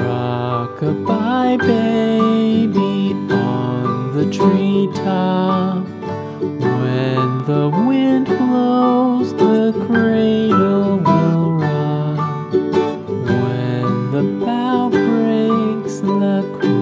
Rock-a-bye, baby, on the treetop. When the wind blows, the cradle will rock. When the bough breaks, the